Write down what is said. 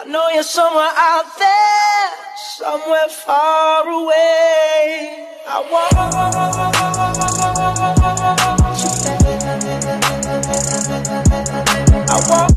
I know you're somewhere out there, somewhere far away. I want you. I want